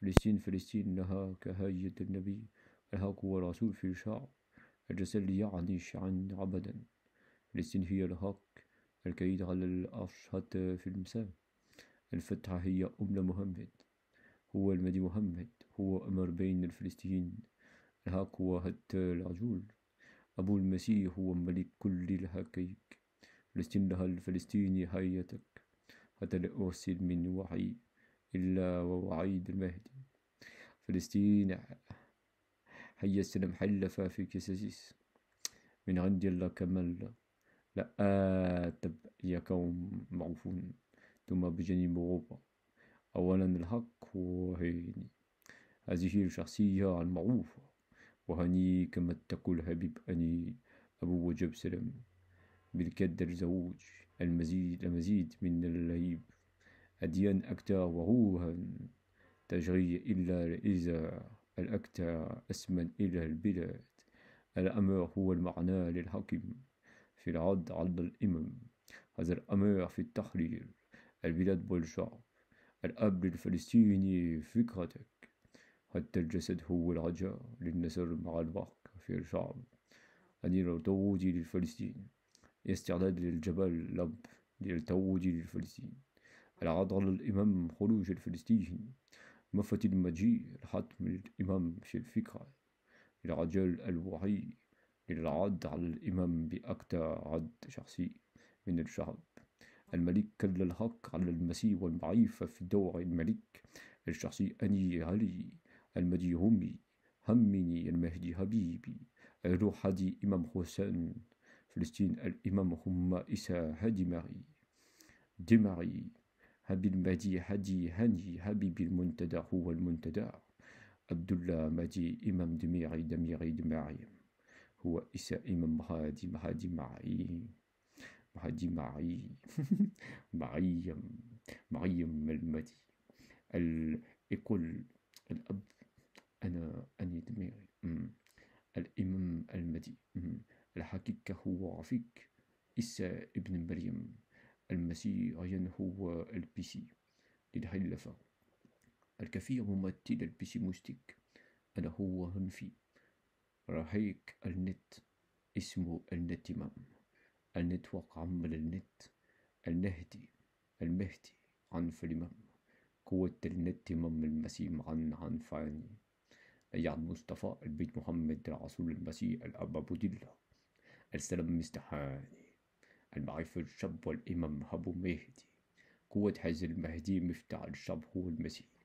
فلسطين فلسطين لها كهاية النبي الحق والرسول في الشعب الجسل يعطيش عن عبدا. فلسطين هي الحق الكيد على العرش حتى في المساء. الفتحة هي أم محمد، هو المهدي محمد، هو أمر بين الفلسطينيين. الحق وحتى العجول، أبو المسيح هو ملك كل الحقائق. فلسطين لها الفلسطيني حياتك، حتى لا أرسل من وعي إلا ووعيد المهدي. فلسطين هي السلام حلفة في كساسيس من عند الله كمال لآتب يا قوم معروفون ثم بجانب أوروبا. أولا الحق وهاني، هذه الشخصية المعروفة، وهني كما تقول حبيب أني أبو وجب سلام بالكدر زوج المزيد من اللهيب أديان أكتر وروها تجري إلا إذا الأكتر أسمن إلى البلاد. الأمر هو المعنى للحكم في العد عد الإمام، هذا الأمر في التحرير البلاد والشعب. الأب الفلسطيني فكرتك، حتى الجسد هو الرجاء للنصر مع الوقت في الشعب. أني التوج للفلسطين، استعداد للجبل لب للتوج للفلسطين. العد على الإمام خروج الفلسطيني، مفت المجيء الحتم للإمام في الفكرة. العجل الوعي للعد على الإمام بأكثر عد شخصي من الشعب. الملك كل الحق على المسيح والمعرفة في دور الملك الشخصي. أني علي المدي همي همني المهدي حبيبي الروح هدي إمام حسين. فلسطين الإمام هم إسا دماري حبيب المهدي هدي هني حبيبي المنتدى هو المنتدار عبد الله مهدي إمام دميري هو إسا إمام هادي معي مريم المدي يقول الأب أني دميري الإمام المدي. الحقيقة هو رفيق إسا ابن مريم المسيح هو البيسي للحلفة. الكثير ممثل البيسي مستيك أنا هو هنفي رحيق النت اسمه النتمام النت وقعم للنت النهدي المهدي عن فلمام قوة النت مم المسيح عن فاني أيعد مصطفى البيت محمد الرسول المسيح الأب أبو دلة السلام مستحاني المعرفة الشاب والإمام أبو مهدي قوة حز المهدي مفتاح الشاب هو المسيح.